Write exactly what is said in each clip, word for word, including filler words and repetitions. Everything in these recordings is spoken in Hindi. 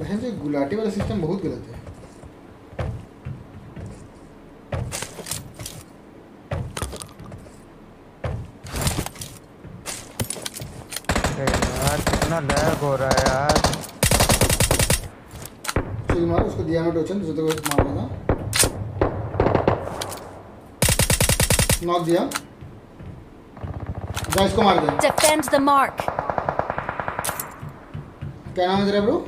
बहन से गुलाटी वाला सिस्टम बहुत गलत है। यार कितना लैग हो रहा है यार। चल मार उसको, दिया मैं टोचन जो तो मारना था। नॉक दिया। जा इसको मार दे। Defend the mark. क्या नाम है तेरा ब्रो?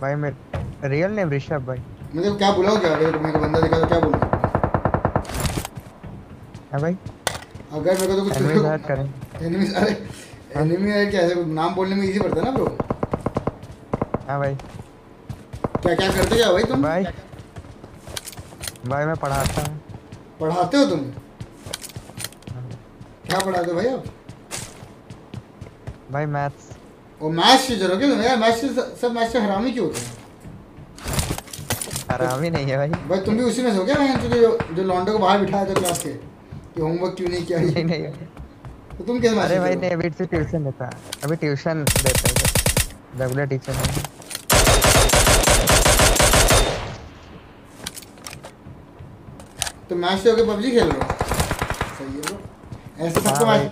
भाई मैं रियल नेम ऋषभ भाई। मुझे क्या बुलाओ क्या? अगर मेरे को बंदा दिखा तो क्या बोलूं? हां भाई अगर मेरे को तो कुछ एनिमी बात करें। एनिमी सारे एनिमी है क्या? ऐसे नाम बोलने में इजी पड़ता है ना ब्रो। हां भाई क्या क्या करते हो भाई तुम? भाई भाई मैं पढ़ाता हूं। पढ़ाते हो तुम? क्या पढ़ाते हो भाई आप? भाई मैथ्स। वो मैच टीचर हो क्या तुम? यार मैच सब मैच से हरामी क्यों होते हैं? हरामी नहीं है भाई। भाई तुम भी उसी में से हो क्या? मैं जो जो लॉन्डो को बाहर बिठाया था क्लास के कि होमवर्क क्यों नहीं किया। नहीं नहीं तो तुम कैसे? अरे भाई ने अभी से ट्यूशन देता है, अभी ट्यूशन देता है रेगुलर टीचर है। तो मैच से होके पबजी खेल रहे हो? सही है ब्रो। ऐसे सबको मैच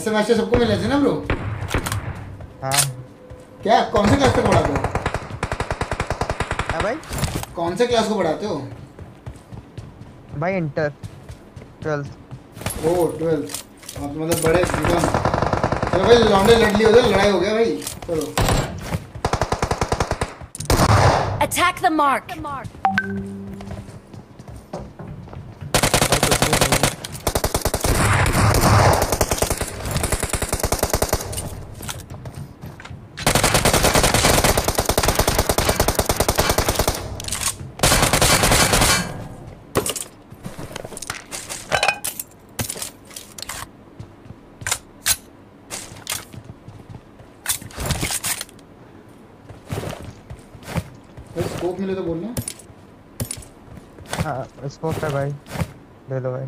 ऐसे मैच से सबको मिले थे ना ब्रो। हाँ क्या कौन से क्लास को पढ़ाते हो? हाँ भाई कौन से क्लास को पढ़ाते हो? भाई इंटर ट्वेल्थ। ओ ट्वेल्थ आप मतलब बड़े एकदम। चलो भाई लौंडे लड़ लिए उधर, लड़ाई हो गया भाई। चलो अटैक द मार्क। मिले तो बोलना। हाँ स्कोप है भाई, ले लो भाई।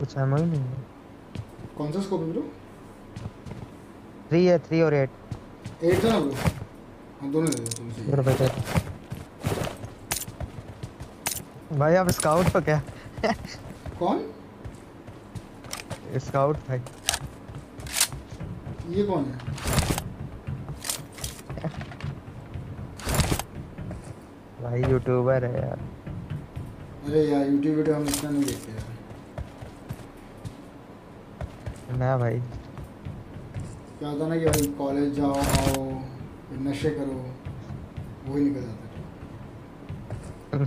कुछ एमो ही नहीं है। कौन सा स्कोप है ब्रो? थ्री है, थ्री और एट। एट तो ना ब्रो। हाँ दोनों ले लो तुमसे। ब्रो बेटा भाई आप स्काउट पर क्या? कौन? स्काउट भाई। ये कौन है? भाई यूट्यूबर है यार। अरे यार यूट्यूब वीडियो हम इतना नहीं देखते यार। ना भाई क्या होता ना कि भाई कॉलेज जाओ आओ फिर नशे करो, वही निकल जाता।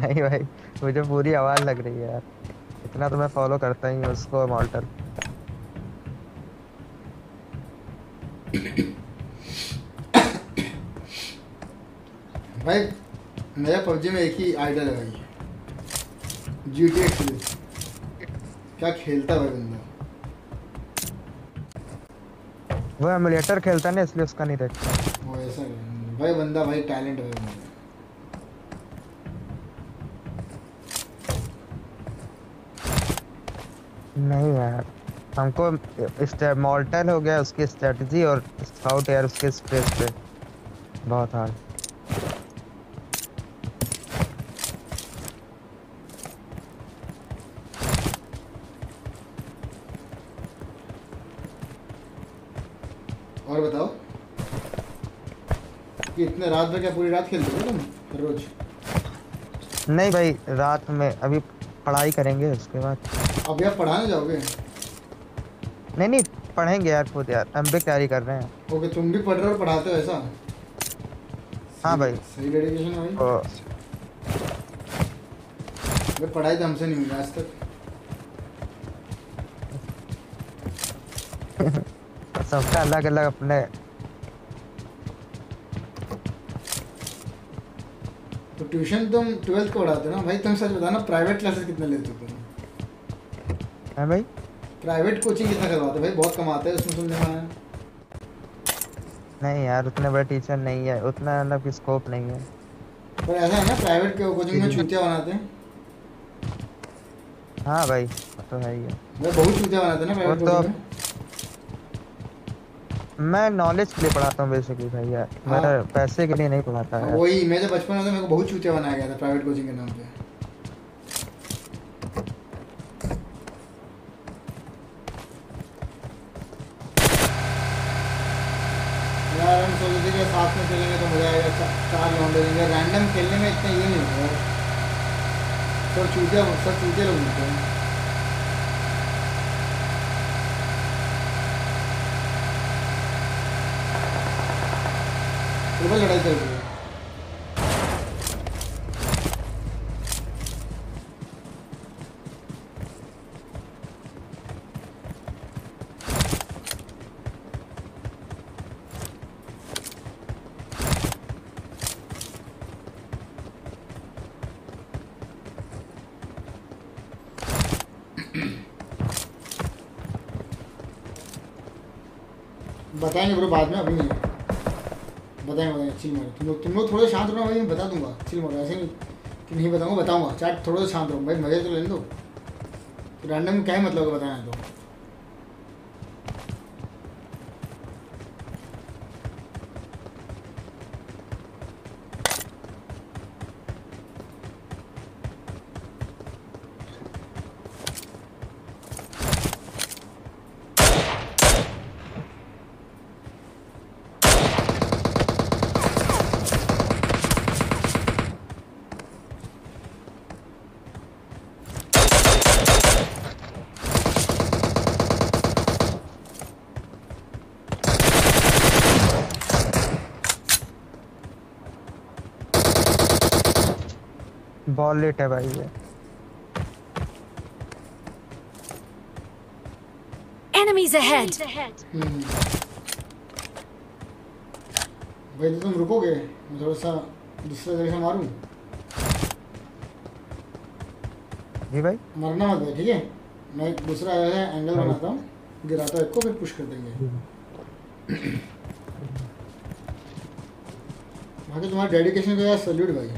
नहीं भाई मुझे पूरी आवाज़ लग रही है यार। इतना तो मैं फॉलो करता ही हूँ उसको मॉल्टर। भाई मेरा पबजी में एक ही आइडल है भाई जी टी ए। क्या खेलता है बंदा? वो एमुलेटर खेलता ना इसलिए उसका नहीं देखता वो ऐसा भाई बंदा। भाई टैलेंट है बंदा। नहीं यार हमको मॉर्टल हो गया उसकी स्ट्रेटजी और स्काउट यार उसके स्पेस पे बहुत हार्ड। इतने रात में क्या पूरी रात खेलते हो तुम रोज? नहीं भाई रात में अभी पढ़ाई करेंगे उसके बाद। अब यार पढ़ाने जाओगे? नहीं नहीं पढ़ेंगे यार खुद यार, हम भी तैयारी कर रहे हैं। ओके तुम भी पढ़ रहे हो और पढ़ाते हो ऐसा? हाँ भाई सही डेडिकेशन है भाई। ओ पढ़ाई तो हमसे नहीं हुई आज तक। सबका अलग अलग अपने। तो ट्यूशन तुम ट्वेल्थ को पढ़ाते हो ना भाई? तुम सच बताना प्राइवेट क्लासेस कितने लेते हो तुम? हाँ भाई प्राइवेट कोचिंग कितना करवाते हो भाई? बहुत कमाते हैं उसमें सुनने में। नहीं यार उतने बड़े टीचर नहीं है, उतना अलग की स्कोप नहीं है। पर ऐसा है ना प्राइवेट के कोचिंग में छुट्टियाँ बनाते हैं। हाँ भाई तो है ही है। बहुत छुट्टियाँ बनाते हैं ना प्राइवेट कोचिंग में। मैं नॉलेज के लिए पढ़ाता हूँ बेसिकली भाई यार, मैं पैसे के लिए नहीं पढ़ाता है। वही मैं जब बचपन में था मेरे को बहुत चूतिया बनाया गया था प्राइवेट कोचिंग के नाम पे। यार हम सोचते थे साथ में खेलेंगे तो मजा आएगा, चार लोग खेलेंगे रैंडम खेलने में इतना ये नहीं होगा, सब चूतिया सब चूतिया लोग मिलते हैं। ट्रिपल लड़ाई चल रही है। बताएंगे ब्रो बाद में, अभी नहीं बताएंगे बताएंगे चिल मारो। तुम लोग तुम लोग थोड़े शांत रहो भाई, मैं बता दूंगा चिल मारो, ऐसे नहीं कि नहीं बताऊंगा बताऊंगा। चैट थोड़ा सा शांत रहो भाई, मजे तो लेने दो, रैंडम क्या ही मतलब बताया तो। बॉल लेट है भाई ये। Enemies ahead. भाई तुम रुकोगे, मैं थोड़ा सा दूसरे जगह से मारूं जी भाई। मरना मत भाई ठीक है, मैं दूसरा है एंगल बनाता हूँ, गिराता एक को फिर पुश कर देंगे। बाकी तुम्हारा डेडिकेशन को यार सैल्यूट भाई,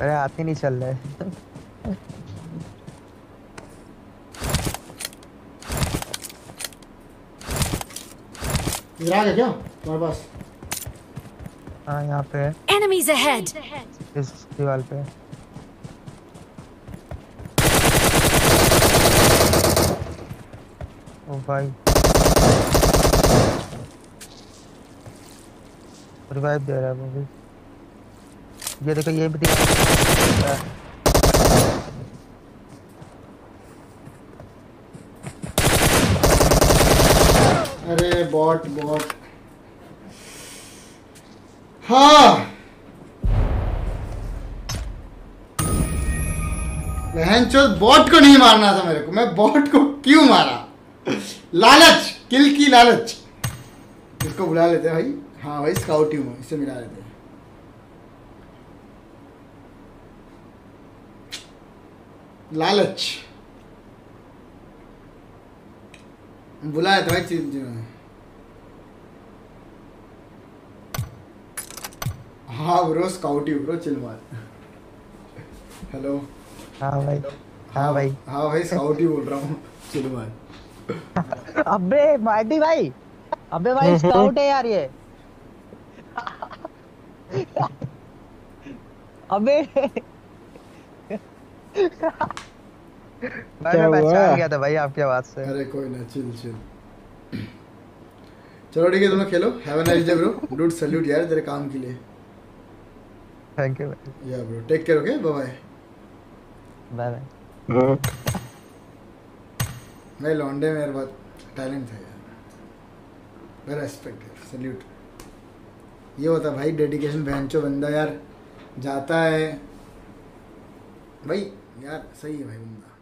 अरे हाथ ही नहीं चल रहा है। इधर आ गया क्या तुम्हारे पास? हाँ यहाँ पे है। Enemies ahead. इस दीवार पे। ओ भाई। रिवाइव दे रहा है वो भी। ये देखो ये भी दिख रहा है। अरे बॉट बॉट हाँ बहनचोद, बॉट को नहीं मारना था मेरे को, मैं बॉट को क्यों मारा। लालच, किल की लालच। इसको बुला लेते हैं भाई। हाँ भाई स्काउट टीम है, इससे मिला लेते हैं। लालच बुलाया था भाई चीज। हाँ ब्रो स्काउट ही ब्रो चिल मार। हेलो हाँ भाई हाँ भाई हाँ भाई स्काउट ही बोल रहा हूँ चिल मार। अबे मार्टी भाई, अबे भाई स्काउट है यार ये। अबे मैं पहचान गया था भाई आपकी आवाज से। अरे कोई ना चिल चिल, चलो ठीक है तुम लोग खेलो। Have a nice day bro. Dude salute यार तेरे काम के लिए। थैंक यू भाई। Yeah bro take care. Okay bye bye bye. मैं लॉन्डे में यार बहुत टैलेंट था यार, मेरा रेस्पेक्ट सैल्यूट। ये होता भाई डेडिकेशन, बहनचो बंदा यार जाता है भाई यार, सही है भाई बंदा।